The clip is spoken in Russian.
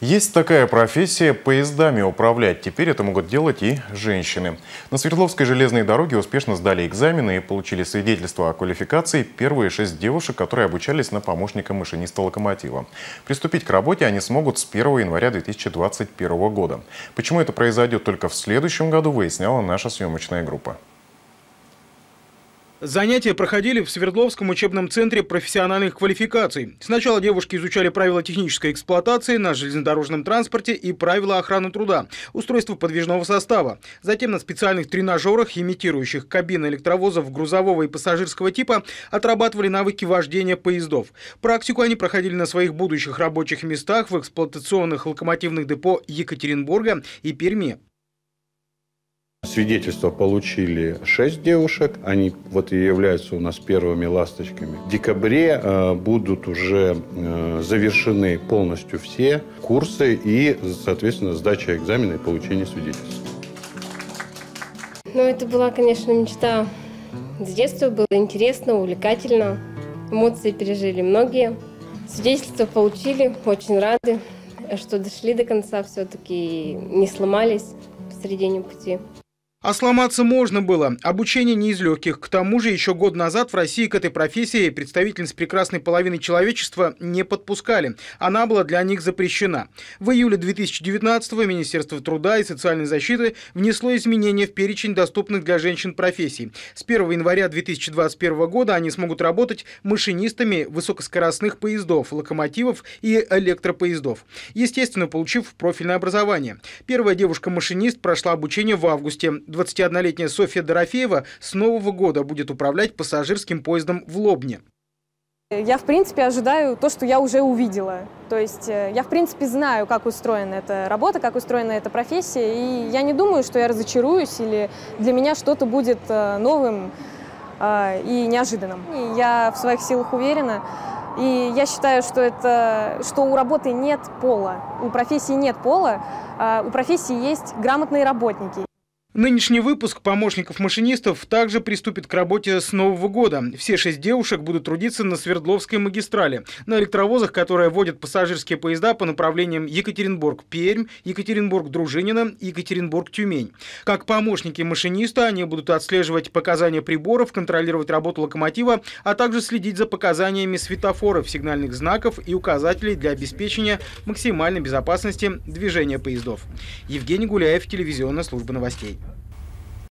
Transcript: Есть такая профессия — поездами управлять. Теперь это могут делать и женщины. На Свердловской железной дороге успешно сдали экзамены и получили свидетельство о квалификации первые 6 девушек, которые обучались на помощника машиниста локомотива. Приступить к работе они смогут с 1 января 2021 года. Почему это произойдет только в следующем году, выясняла наша съемочная группа. Занятия проходили в Свердловском учебном центре профессиональных квалификаций. Сначала девушки изучали правила технической эксплуатации на железнодорожном транспорте и правила охраны труда, устройство подвижного состава. Затем на специальных тренажерах, имитирующих кабины электровозов грузового и пассажирского типа, отрабатывали навыки вождения поездов. Практику они проходили на своих будущих рабочих местах в эксплуатационных локомотивных депо Екатеринбурга и Перми. Свидетельство получили 6 девушек, они вот и являются у нас первыми ласточками. В декабре будут уже завершены полностью все курсы и, соответственно, сдача экзамена и получение свидетельства. Ну, это была, конечно, мечта. С детства было интересно, увлекательно. Эмоции пережили многие. Свидетельство получили, очень рады, что дошли до конца, все-таки не сломались посредине пути. А сломаться можно было. Обучение не из легких. К тому же еще год назад в России к этой профессии представительниц прекрасной половины человечества не подпускали. Она была для них запрещена. В июле 2019-го Министерство труда и социальной защиты внесло изменения в перечень доступных для женщин профессий. С 1 января 2021 года они смогут работать машинистами высокоскоростных поездов, локомотивов и электропоездов, естественно, получив профильное образование. Первая девушка-машинист прошла обучение в августе. 21-летняя Софья Дорофеева с нового года будет управлять пассажирским поездом в Лобне. Я, в принципе, ожидаю то, что я уже увидела. То есть я, в принципе, знаю, как устроена эта работа, как устроена эта профессия. И я не думаю, что я разочаруюсь или для меня что-то будет новым и неожиданным. И я в своих силах уверена. И я считаю, что у работы нет пола, у профессии нет пола, у профессии есть грамотные работники. Нынешний выпуск помощников-машинистов также приступит к работе с нового года. Все 6 девушек будут трудиться на Свердловской магистрали, на электровозах, которые водят пассажирские поезда по направлениям Екатеринбург-Пермь, Екатеринбург-Дружинина, Екатеринбург-Тюмень. Как помощники машиниста они будут отслеживать показания приборов, контролировать работу локомотива, а также следить за показаниями светофоров, сигнальных знаков и указателей для обеспечения максимальной безопасности движения поездов. Евгений Гуляев, телевизионная служба новостей.